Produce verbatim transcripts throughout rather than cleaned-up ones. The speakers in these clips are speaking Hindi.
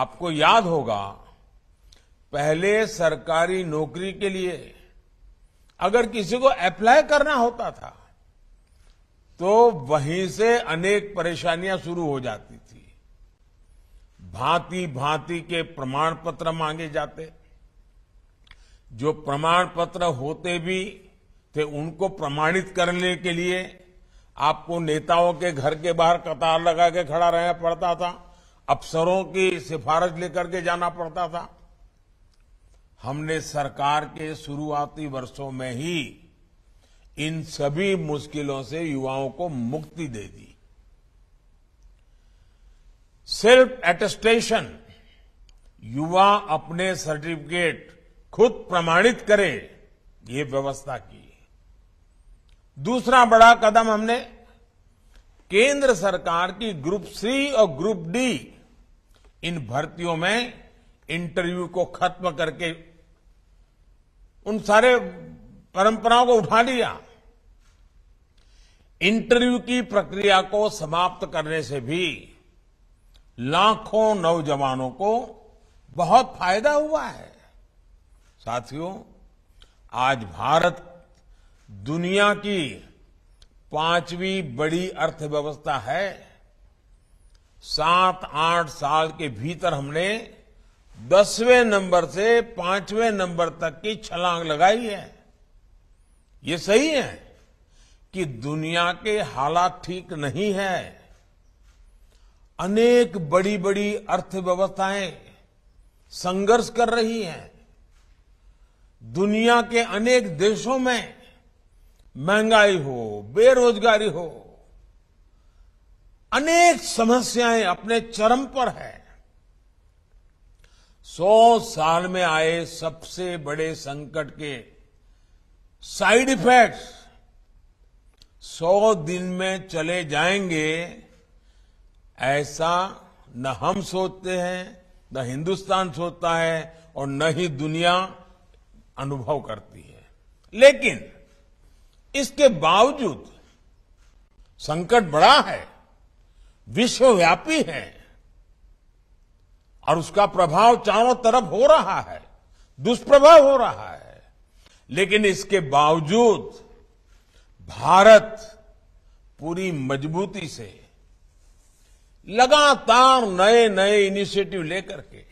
आपको याद होगा पहले सरकारी नौकरी के लिए अगर किसी को अप्लाई करना होता था तो वहीं से अनेक परेशानियां शुरू हो जाती थी। भांति भांति के प्रमाण पत्र मांगे जाते, जो प्रमाण पत्र होते भी थे उनको प्रमाणित करने के लिए आपको नेताओं के घर के बाहर कतार लगा के खड़ा रहना पड़ता था, अफसरों की सिफारिश लेकर के जाना पड़ता था। हमने सरकार के शुरुआती वर्षों में ही इन सभी मुश्किलों से युवाओं को मुक्ति दे दी। सेल्फ एटेस्टेशन, युवा अपने सर्टिफिकेट खुद प्रमाणित करे, ये व्यवस्था की। दूसरा बड़ा कदम हमने केंद्र सरकार की ग्रुप सी और ग्रुप डी इन भर्तियों में इंटरव्यू को खत्म करके उन सारे परंपराओं को उठा लिया। इंटरव्यू की प्रक्रिया को समाप्त करने से भी लाखों नौजवानों को बहुत फायदा हुआ है। साथियों, आज भारत दुनिया की पांचवी बड़ी अर्थव्यवस्था है। सात आठ साल के भीतर हमने दसवें नंबर से पांचवें नंबर तक की छलांग लगाई है। ये सही है कि दुनिया के हालात ठीक नहीं है। अनेक बड़ी बड़ी अर्थव्यवस्थाएं संघर्ष कर रही हैं। दुनिया के अनेक देशों में महंगाई हो, बेरोजगारी हो, अनेक समस्याएं अपने चरम पर है। सौ साल में आए सबसे बड़े संकट के साइड इफेक्ट्स सौ दिन में चले जाएंगे, ऐसा न हम सोचते हैं, न हिंदुस्तान सोचता है और न ही दुनिया अनुभव करती है। लेकिन इसके बावजूद संकट बड़ा है, विश्वव्यापी है और उसका प्रभाव चारों तरफ हो रहा है, दुष्प्रभाव हो रहा है। लेकिन इसके बावजूद भारत पूरी मजबूती से लगातार नए नए इनिशिएटिव लेकर के,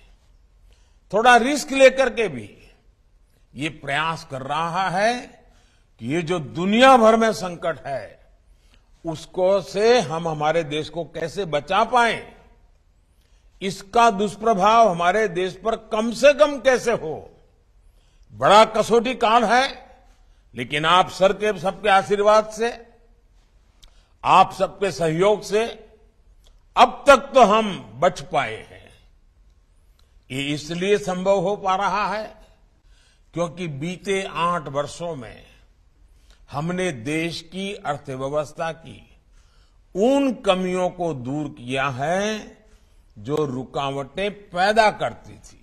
थोड़ा रिस्क लेकर के भी ये प्रयास कर रहा है कि ये जो दुनिया भर में संकट है उसको से हम हमारे देश को कैसे बचा पाएं, इसका दुष्प्रभाव हमारे देश पर कम से कम कैसे हो। बड़ा कसौटी काम है, लेकिन आप सर के सबके आशीर्वाद से, आप सबके सहयोग से अब तक तो हम बच पाए हैं। ये इसलिए संभव हो पा रहा है क्योंकि बीते आठ वर्षों में हमने देश की अर्थव्यवस्था की उन कमियों को दूर किया है जो रुकावटें पैदा करती थी।